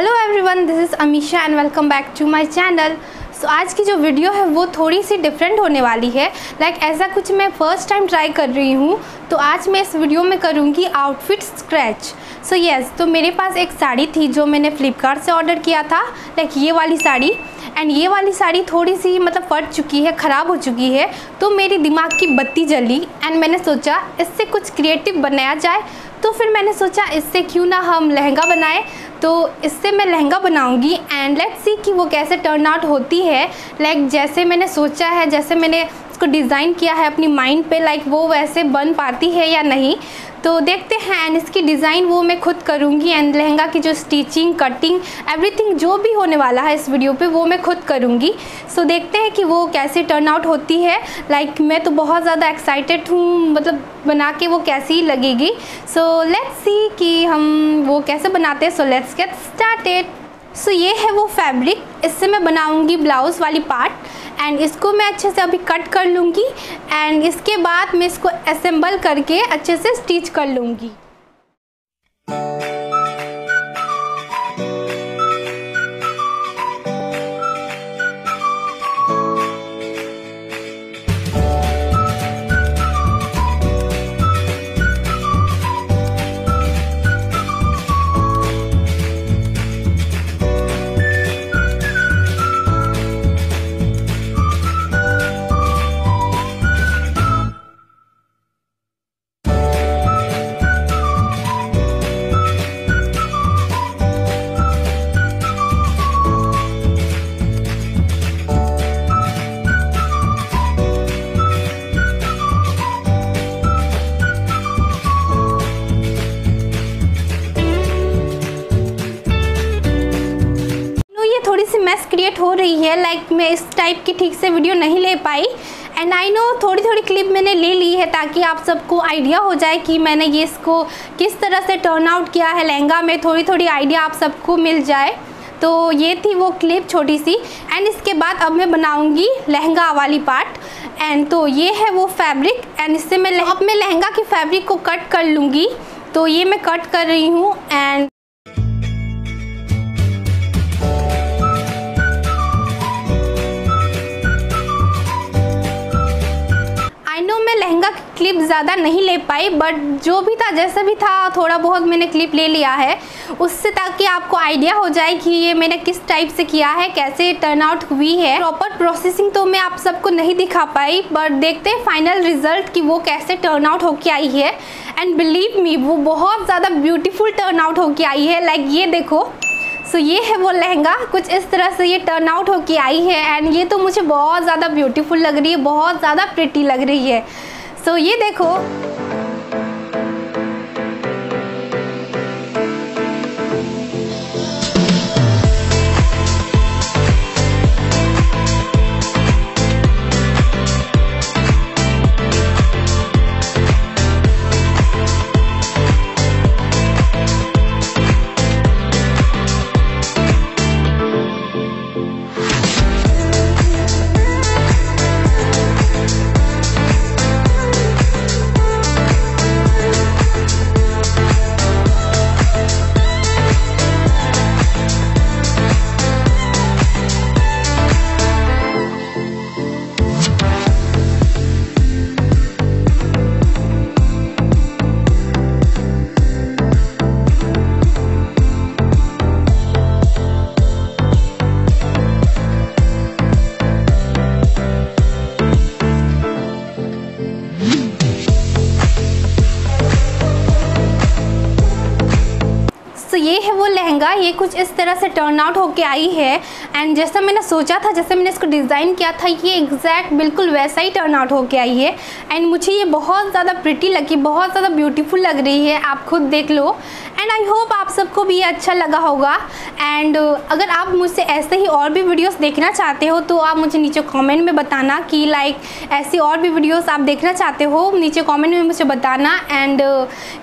Hello everyone, this is Amisha and welcome back to my channel. So आज की जो video है वो थोड़ी सी डिफरेंट होने वाली है। ऐसा कुछ मैं फ़र्स्ट टाइम ट्राई कर रही हूँ। तो आज मैं इस वीडियो में करूँगी आउटफिट स्क्रैच। सो येस, तो मेरे पास एक साड़ी थी जो मैंने फ्लिपकार्ट से ऑर्डर किया था, ये वाली साड़ी। एंड ये वाली साड़ी थोड़ी सी फट चुकी है, ख़राब हो चुकी है। तो मेरे दिमाग की बत्ती जली एंड मैंने सोचा इससे कुछ क्रिएटिव बनाया जाए। तो फिर मैंने सोचा इससे क्यों ना हम लहंगा बनाएं। तो इससे मैं लहंगा बनाऊंगी एंड लेट्स सी कि वो कैसे टर्न आउट होती है। जैसे मैंने सोचा है, जैसे मैंने इसको डिज़ाइन किया है अपनी माइंड पे, वो वैसे बन पाती है या नहीं, तो देखते हैं। एंड इसकी डिज़ाइन वो मैं खुद करूँगी एंड लहंगा की जो स्टिचिंग, कटिंग, एवरीथिंग जो भी होने वाला है इस वीडियो पे वो मैं खुद करूँगी। सो देखते हैं कि वो कैसे टर्न आउट होती है। मैं तो बहुत ज़्यादा एक्साइटेड हूँ, बना के वो कैसी लगेगी। सो लेट्स सी कि हम वो कैसे बनाते हैं। So let's get started. So ये है वो फैब्रिक, इससे मैं बनाऊँगी ब्लाउज़ वाली पार्ट। एंड इसको मैं अच्छे से अभी कट कर लूँगी एंड इसके बाद मैं इसको असेंबल करके अच्छे से स्टिच कर लूँगी। मैस क्रिएट हो रही है, मैं इस टाइप की ठीक से वीडियो नहीं ले पाई। एंड आई नो थोड़ी थोड़ी क्लिप मैंने ले ली है ताकि आप सबको आइडिया हो जाए कि मैंने ये इसको किस तरह से टर्न आउट किया है लहंगा में। थोड़ी थोड़ी आइडिया आप सबको मिल जाए। तो ये थी वो क्लिप छोटी सी। एंड इसके बाद अब मैं बनाऊंगी लहंगा वाली पार्ट। एंड तो ये है वो फैब्रिक एंड इससे मैं अपने लहंगा की फैब्रिक को कट कर लूँगी। तो ये मैं कट कर रही हूँ एंड लहंगा की क्लिप ज़्यादा नहीं ले पाई, बट जो भी था, जैसा भी था, थोड़ा बहुत मैंने क्लिप ले लिया है उससे, ताकि आपको आइडिया हो जाए कि ये मैंने किस टाइप से किया है, कैसे टर्न आउट हुई है। प्रॉपर प्रोसेसिंग तो मैं आप सबको नहीं दिखा पाई, बट देखते हैं फाइनल रिजल्ट कि वो कैसे टर्न आउट होके आई है। एंड बिलीव मी, वो बहुत ज़्यादा ब्यूटीफुल टर्न आउट होके आई है। ये देखो। सो ये है वो लहंगा, कुछ इस तरह से ये टर्न आउट होके आई है। एंड ये तो मुझे बहुत ज़्यादा ब्यूटीफुल लग रही है, बहुत ज़्यादा प्रिटी लग रही है। सो ये देखो। ये है वो लहंगा, ये कुछ इस तरह से टर्न आउट होके आई है। एंड जैसा मैंने सोचा था, जैसे मैंने इसको डिज़ाइन किया था, ये एग्जैक्ट बिल्कुल वैसा ही टर्न आउट होके आई है। एंड मुझे ये बहुत ज़्यादा प्रिटी लगी, बहुत ज़्यादा ब्यूटीफुल लग रही है। आप खुद देख लो। एंड आई होप आप सबको भी ये अच्छा लगा होगा। एंड अगर आप मुझसे ऐसे ही और भी वीडियोस देखना चाहते हो तो आप मुझे नीचे कमेंट में बताना कि ऐसी और भी वीडियोस आप देखना चाहते हो, नीचे कमेंट में मुझे बताना। एंड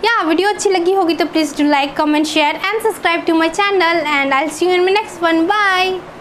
या वीडियो अच्छी लगी होगी तो please do like, comment, share and subscribe to my channel. And I will see you in my next one. Bye.